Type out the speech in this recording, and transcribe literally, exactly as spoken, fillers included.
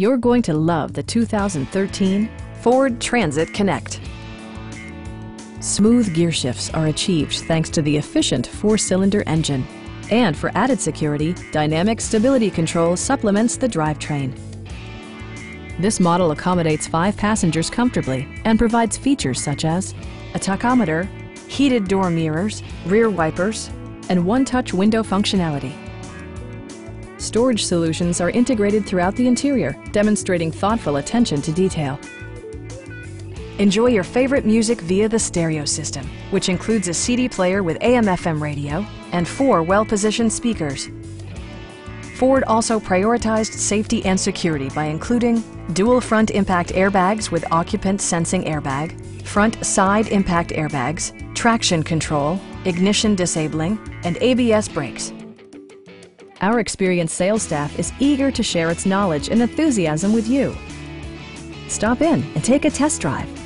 You're going to love the two thousand thirteen Ford Transit Connect. Smooth gear shifts are achieved thanks to the efficient four-cylinder engine. And for added security, dynamic stability control supplements the drivetrain. This model accommodates five passengers comfortably and provides features such as a tachometer, heated door mirrors, rear wipers, and one-touch window functionality. Storage solutions are integrated throughout the interior, demonstrating thoughtful attention to detail. Enjoy your favorite music via the stereo system, which includes a C D player with A M F M radio and four well-positioned speakers. Ford also prioritized safety and security by including dual front impact airbags with occupant sensing airbag, front side impact airbags, traction control, ignition disabling, and A B S brakes. Our experienced sales staff is eager to share its knowledge and enthusiasm with you. Stop in and take a test drive.